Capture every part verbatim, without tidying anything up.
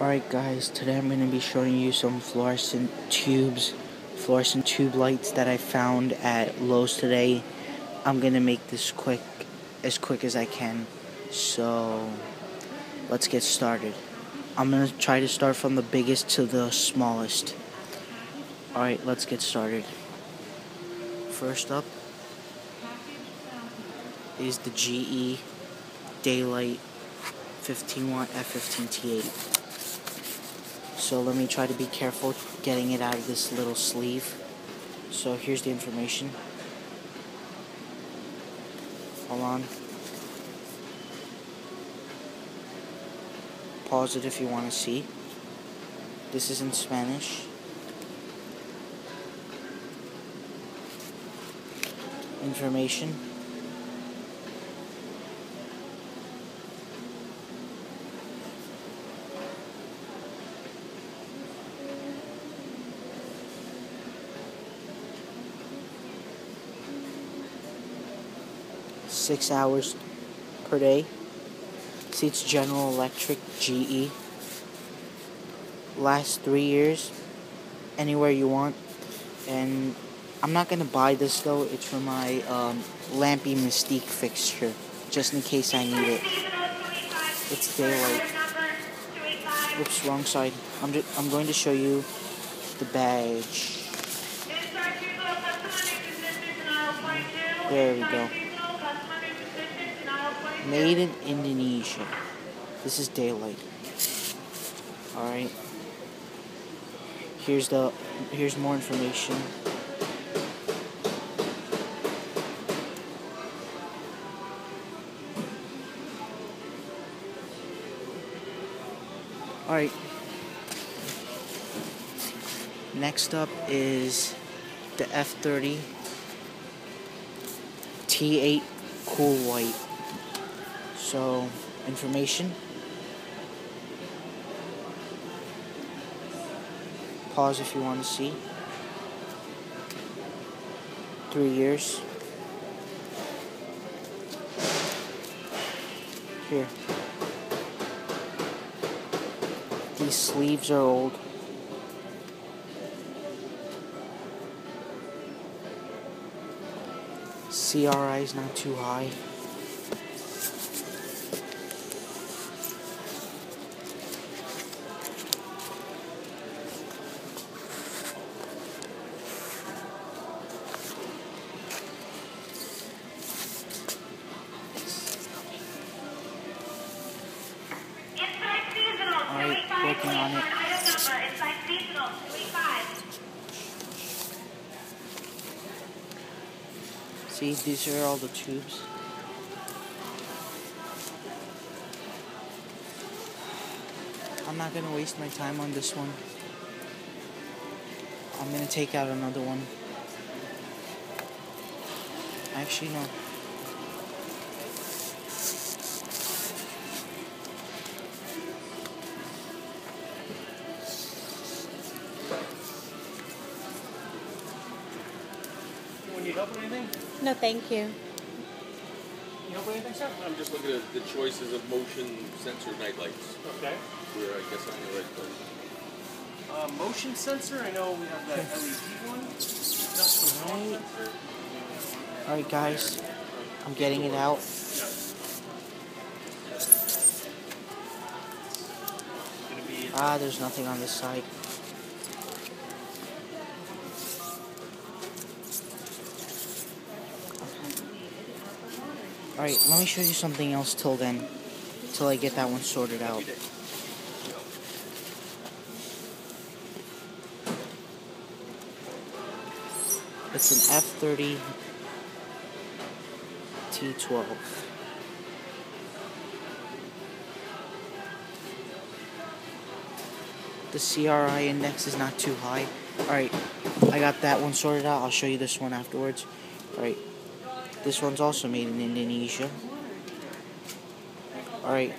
Alright guys, today I'm going to be showing you some fluorescent tubes, fluorescent tube lights that I found at Lowe's today. I'm going to make this quick, as quick as I can, so let's get started. I'm going to try to start from the biggest to the smallest. Alright, let's get started. First up is the G E Daylight fifteen watt F fifteen T eight. So let me try to be careful getting it out of this little sleeve. So here's the information. Hold on. Pause it if you want to see. This is in Spanish. Information. Six hours per day. See, it's General Electric, G E. Last three years, anywhere you want. And I'm not gonna buy this though. It's for my um, lampy Mystique fixture, just in case I need it. It's daylight. Oops, wrong side. I'm just, I'm going to show you the badge. There we go. Made in Indonesia. This is daylight. Alright. Here's the here's more information. Alright. Next up is the F thirty T eight Cool White. So, information. Pause if you want to see. Three years. Here. These sleeves are old. C R I is not too high. Working on it. See, these are all the tubes. I'm not going to waste my time on this one. I'm going to take out another one. Actually, no. No, thank you. You help with anything, sir? I'm just looking at the choices of motion sensor nightlights. Okay. Where I guess I'm the right person. Uh, motion sensor, I know we have that L E D one. That's the motion sensor. Alright, guys, I'm getting it out. Ah, there's nothing on this side. Alright, let me show you something else till then, till I get that one sorted out. It's an F thirty T twelve. The C R I index is not too high. Alright, I got that one sorted out. I'll show you this one afterwards. Alright. This one's also made in Indonesia. Alright.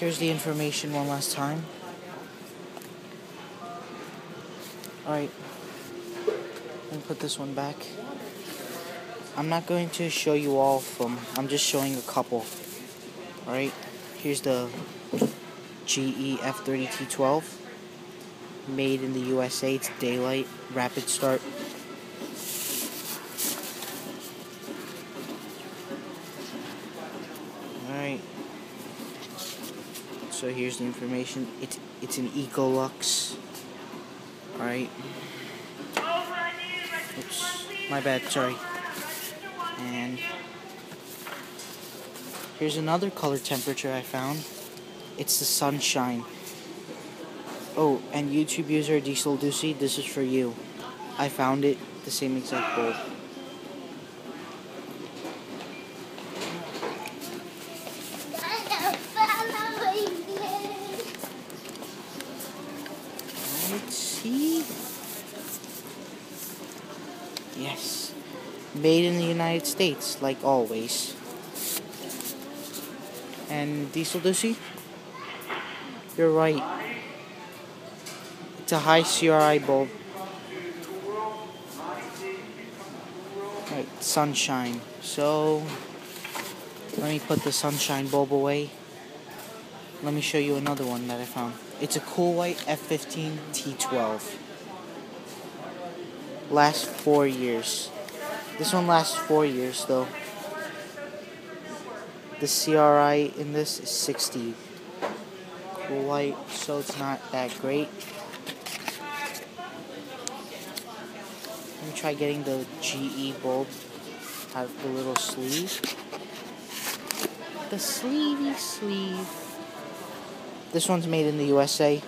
Here's the information one last time. Alright. Let me put this one back. I'm not going to show you all of them. I'm just showing a couple. Alright. Here's the G E F thirty T twelve, made in the U S A. It's daylight, rapid start. Alright, so here's the information. It's, it's an EcoLux. Alright. Oops, my bad, sorry. And here's another color temperature I found. It's the sunshine. Oh, and YouTube user Diesel Ducy, this is for you. I found it the same exact bulb. Let's see. Yes. Made in the United States, like always. And Diesel Ducy, you're right. It's a high C R I bulb. Right, sunshine. So, let me put the sunshine bulb away. Let me show you another one that I found. It's a cool white F fifteen T twelve. Lasts four years. This one lasts four years though. The C R I in this is sixty. Cool white, so it's not that great. Let me try getting the G E bulb out of the little sleeve. The sleevey sleeve. This one's made in the U S A.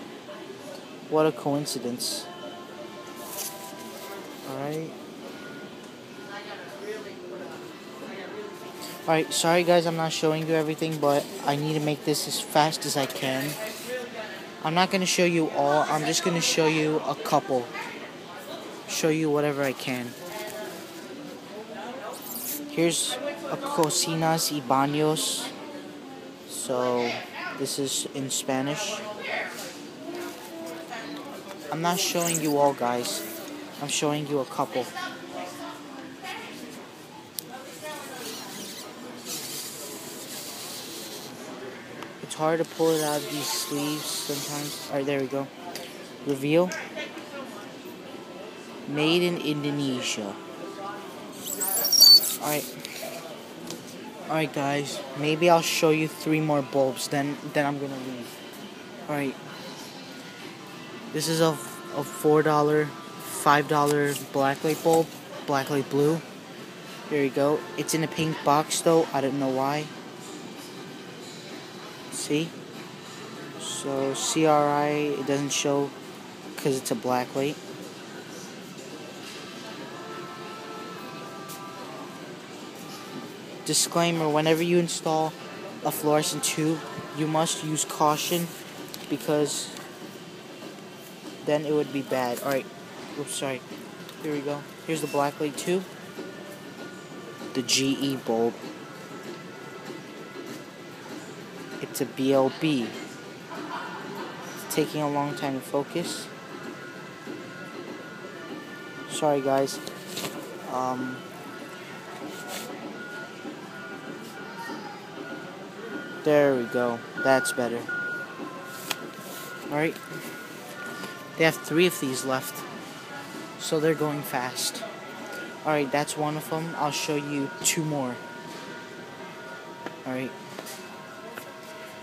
What a coincidence. Alright. Alright, sorry guys, I'm not showing you everything, but I need to make this as fast as I can. I'm not going to show you all, I'm just going to show you a couple. Show you whatever I can. Here's a Cocinas y Baños. So, this is in Spanish. I'm not showing you all, guys. I'm showing you a couple. It's hard to pull it out of these sleeves sometimes. Alright, there we go. Reveal. Made in Indonesia. Alright. Alright guys, maybe I'll show you three more bulbs, then then I'm gonna leave. Alright. This is a, a four dollar, five dollar blacklight bulb, blacklight blue. There you go. It's in a pink box though, I don't know why. See? So C R I, it doesn't show because it's a blacklight. Disclaimer, whenever you install a fluorescent tube, you must use caution because then it would be bad. Alright, oops, sorry. Here we go. Here's the blacklight tube. The G E bulb. It's a B L B. It's taking a long time to focus. Sorry, guys. Um... There we go. That's better. Alright. They have three of these left. So they're going fast. Alright, that's one of them. I'll show you two more. Alright.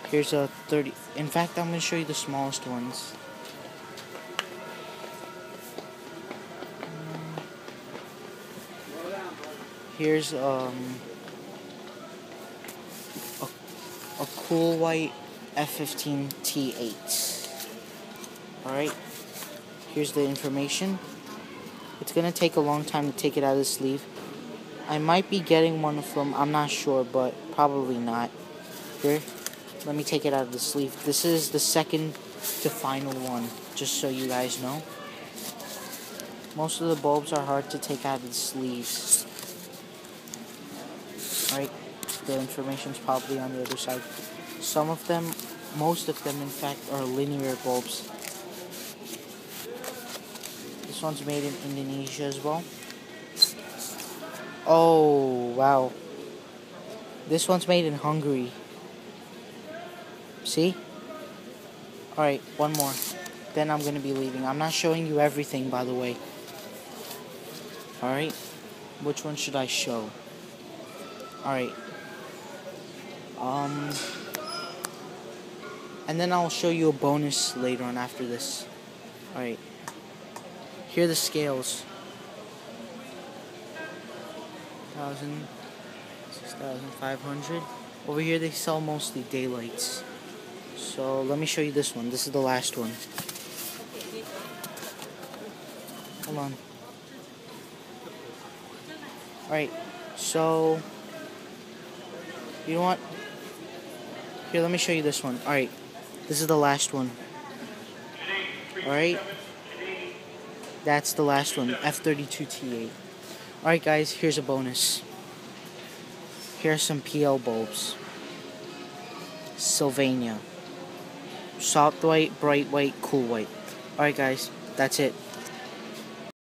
Here's a thirty... In fact, I'm going to show you the smallest ones. Here's, um... a cool white F fifteen T eight. Alright, here's the information. It's gonna take a long time to take it out of the sleeve. I might be getting one of them, I'm not sure, but probably not. Here, let me take it out of the sleeve. This is the second to final one, just so you guys know. Most of the bulbs are hard to take out of the sleeves. Alright. The information's probably on the other side. Some of them, most of them in fact, are linear bulbs. This one's made in Indonesia as well. Oh, wow. This one's made in Hungary. See? Alright, one more. Then I'm going to be leaving. I'm not showing you everything, by the way. Alright? Which one should I show? Alright. Um... And then I'll show you a bonus later on after this. Alright. Here are the scales. Thousand, six thousand five hundred. Over here they sell mostly daylights. So let me show you this one. This is the last one. Hold on. Alright, so you know what? Here, let me show you this one. Alright. This is the last one. Alright. That's the last one. F thirty-two T eight. Alright guys, here's a bonus. Here are some P L bulbs. Sylvania. Soft white, bright white, cool white. Alright guys, that's it.